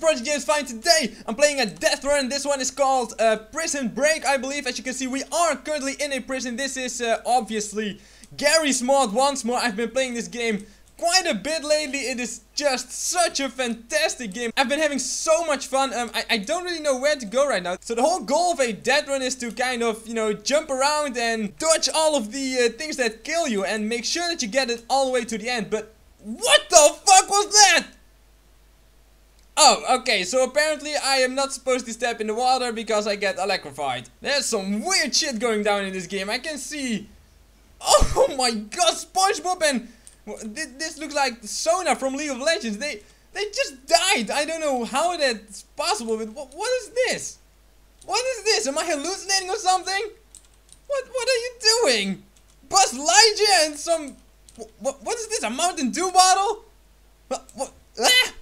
Project James Fine. Today I'm playing a death run. This one is called Prison Break, I believe. As you can see, we are currently in a prison. This is obviously Garry's Mod once more. I've been playing this game quite a bit lately. It is just such a fantastic game. I've been having so much fun. I don't really know where to go right now. So the whole goal of a death run is to kind of, you know, jump around and dodge all of the things that kill you and make sure that you get it all the way to the end. But what the fuck was that? Oh, okay, so apparently I am not supposed to step in the water because I get electrified. There's some weird shit going down in this game. I can see... Oh my god, SpongeBob and... This looks like Sona from League of Legends. They just died. I don't know how that's possible, but what is this? What is this? Am I hallucinating or something? What are you doing? Buzz Lightyear and some... What is this? A Mountain Dew bottle? What? Ah!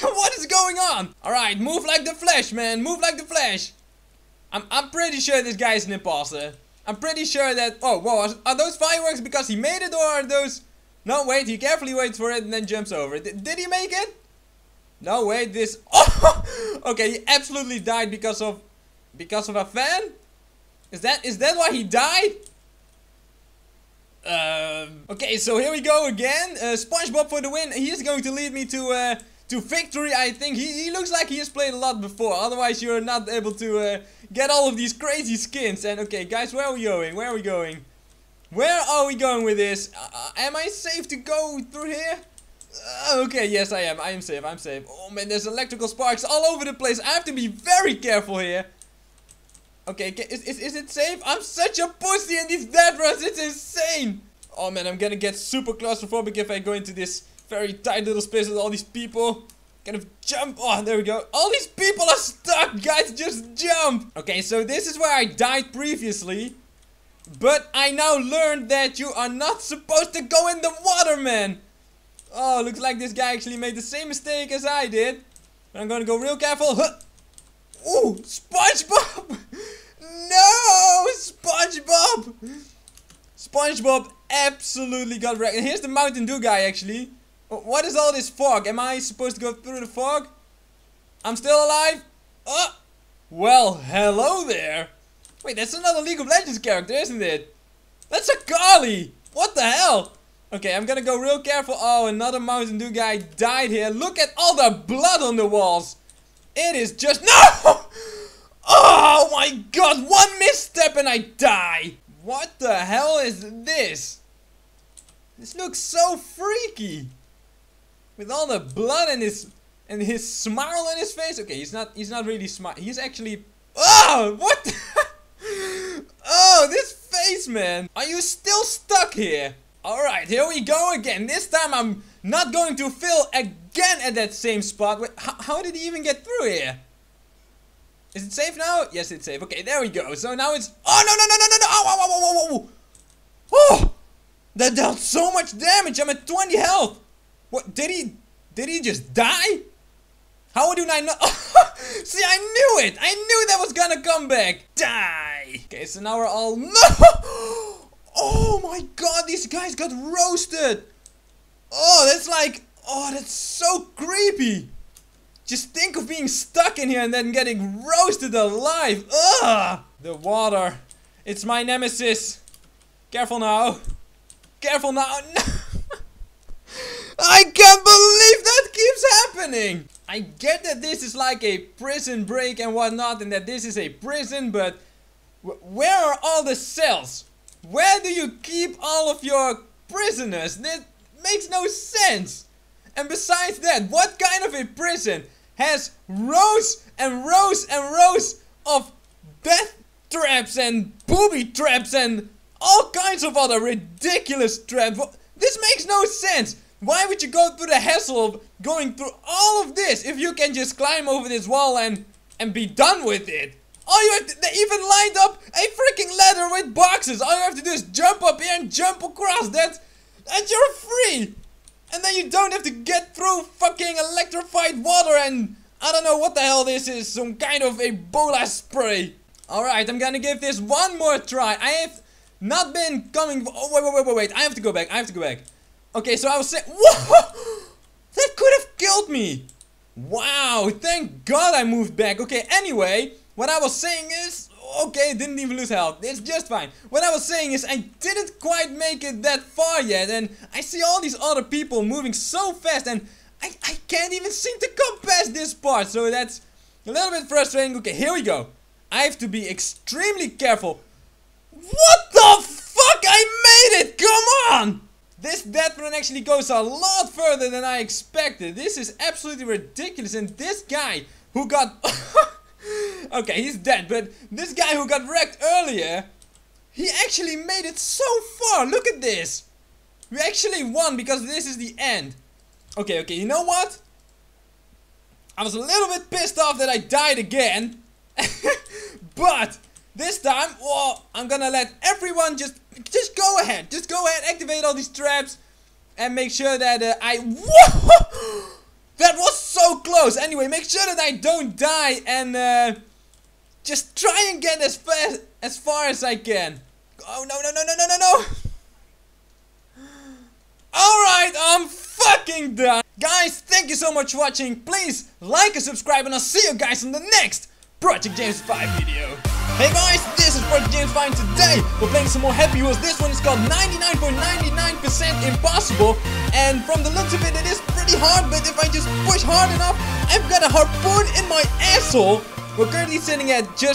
What is going on? Alright, move like the Flash, man. Move like the Flash. I'm pretty sure this guy is an imposter. I'm pretty sure that... Oh, whoa. Are those fireworks because he made it, or are those... No, wait. He carefully waits for it and then jumps over it. Did he make it? No, wait. This... Oh! Okay, he absolutely died because of... Because of a fan? Is that why he died? Okay, so here we go again. SpongeBob for the win. He is going to lead me to victory, I think. He looks like he has played a lot before. Otherwise, you're not able to get all of these crazy skins. And okay, guys, where are we going? Where are we going? Where are we going with this? Am I safe to go through here? Okay, yes, I am. I am safe. I'm safe. Oh, man, there's electrical sparks all over the place. I have to be very careful here. Okay, is it safe? I'm such a pussy in these death runs. It's insane. Oh, man, I'm gonna get super claustrophobic if I go into this very tight little space with all these people. Kind of jump. Oh, there we go. All these people are stuck, guys. Just jump. Okay, so this is where I died previously. But I now learned that you are not supposed to go in the water, man. Oh, looks like this guy actually made the same mistake as I did. I'm gonna go real careful. Huh. Ooh, SpongeBob. No, SpongeBob. SpongeBob absolutely got wrecked. And here's the Mountain Dew guy, actually. What is all this fog? Am I supposed to go through the fog? I'm still alive? Oh! Well, hello there. Wait, that's another League of Legends character, isn't it? That's Akali! What the hell? Okay, I'm gonna go real careful. Oh, another Mountain Dew guy died here. Look at all the blood on the walls. It is just... No! Oh my god, one misstep and I die. What the hell is this? This looks so freaky. With all the blood and his smile on his face. Okay, he's not really smart. He's actually... Oh, what? Oh, this face, man. Are you still stuck here? All right, here we go again. This time I'm not going to fail again at that same spot. Wait, how did he even get through here? Is it safe now? Yes, it's safe. Okay, there we go. So now it's... Oh, no. Oh, oh. That dealt so much damage. I'm at 20 health. What? Did he just die? How would I know? See, I knew it. I knew that was gonna come back. Die. Okay, so now we're all... No! Oh my god, these guys got roasted. Oh, that's like... Oh, that's so creepy. Just think of being stuck in here and then getting roasted alive. Ugh! The water. It's my nemesis. Careful now. Careful now. No. I can't believe that keeps happening. I get that this is like a prison break and whatnot, and that this is a prison, but where are all the cells? Where do you keep all of your prisoners? That makes no sense. And besides that, what kind of a prison has rows and rows and rows of death traps and booby traps and all kinds of other ridiculous traps? This makes no sense. Why would you go through the hassle of going through all of this if you can just climb over this wall and be done with it? All you have to, they even lined up a freaking ladder with boxes. All you have to do is jump up here and jump across that, and you're free. And then you don't have to get through fucking electrified water and... I don't know what the hell this is. Some kind of Ebola spray. Alright, I'm gonna give this one more try. I have not been coming... Oh, wait. I have to go back. Okay, so I was saying... Whoa! That could have killed me. Wow, thank God I moved back. Okay, anyway, what I was saying is... Okay, didn't even lose health. It's just fine. What I was saying is I didn't quite make it that far yet. And I see all these other people moving so fast. And I can't even seem to come past this part. So that's a little bit frustrating. Okay, here we go. I have to be extremely careful. What the fuck? I made it! Come on! This death run actually goes a lot further than I expected. This is absolutely ridiculous. And this guy who got... Okay, he's dead, but this guy who got wrecked earlier, he actually made it so far. Look at this. We actually won because this is the end. Okay, okay, you know what? I was a little bit pissed off that I died again. But this time, oh, I'm gonna let everyone just go ahead. Just go ahead, activate all these traps and make sure that Whoa! That was so close! Anyway, make sure that I don't die and just try and get as far as I can. Oh, no. Alright, I'm fucking done. Guys, thank you so much for watching. Please like and subscribe and I'll see you guys in the next Project James 5 video. Hey guys, this is Project James 5 and today we're playing some more Happy Wheels. This one is called 99.99% Impossible. And from the looks of it, it is pretty hard, but if I just push hard enough, I've got a harpoon in my asshole. We're currently sitting at just